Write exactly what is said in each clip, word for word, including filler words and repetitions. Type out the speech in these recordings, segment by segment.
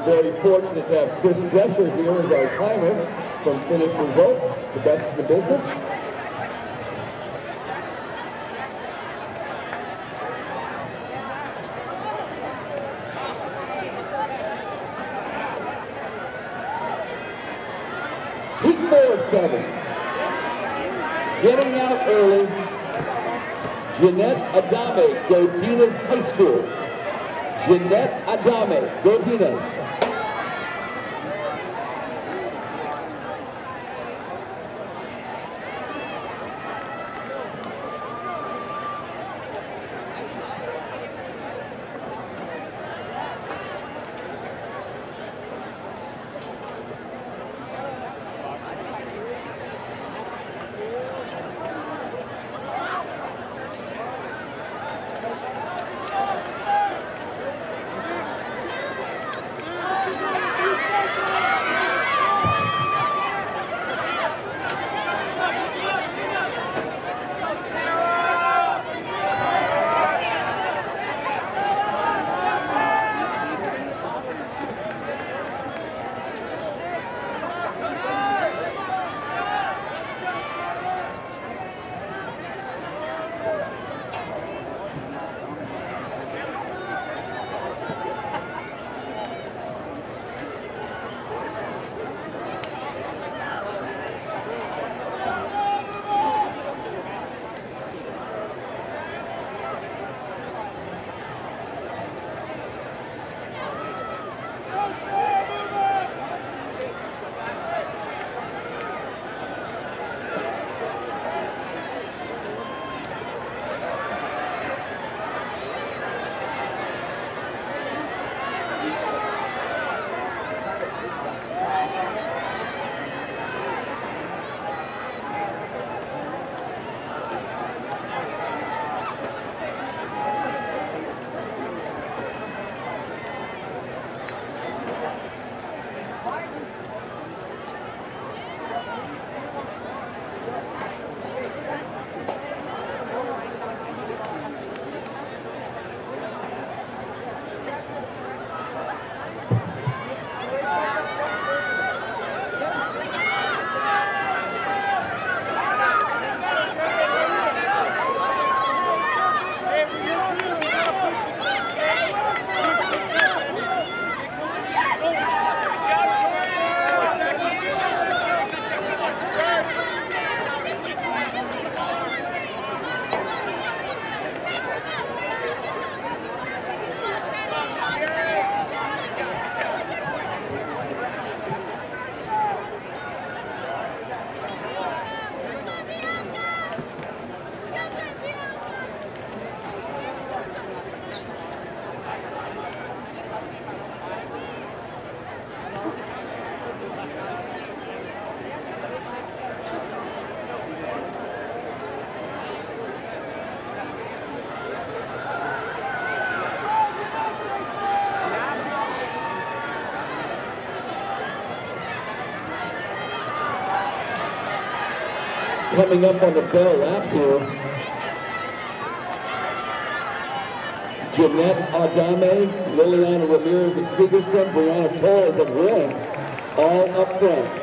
We're very fortunate to have Chris Gresham here as our timer from Finnish Results, the best in the business. Heat four seven. Getting out early, Janet Adame, Godinez High School. Janet Adame, Godinez. Coming up on the bell lap here, Janet Adame, Liliana Ramirez of Segerstrom, Brianna Torres of Warren, all up front.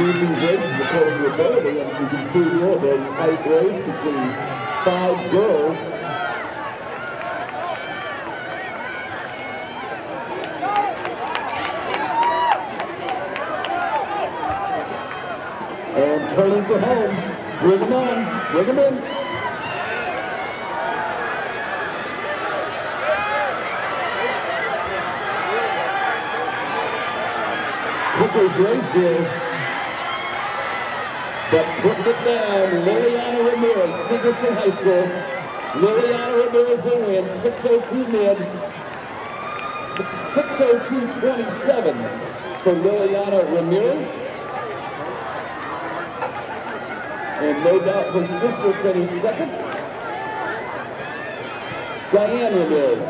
These races, according to ability, and you can see here, they're tight race between five girls. And turning for home, bring them on, bring them in. Quickers race here. that put it down, Liliana Ramirez, Segerstrom High School. Liliana Ramirez will win six oh two mid, six oh two twenty-seven for Liliana Ramirez. And no doubt her sister finished second. Dianne Ramirez,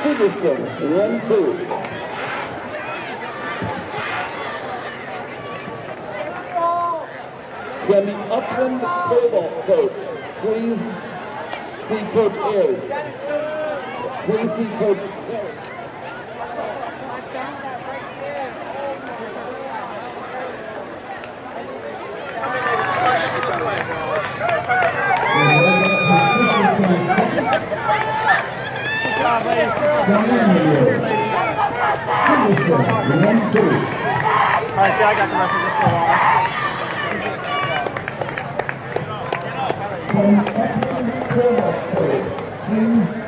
Segerstrom, one two. Can the Upland pole vault coach please see Coach Ayers? Please see Coach Ayers. All right, see, I got the rest of this for a while. Thank you.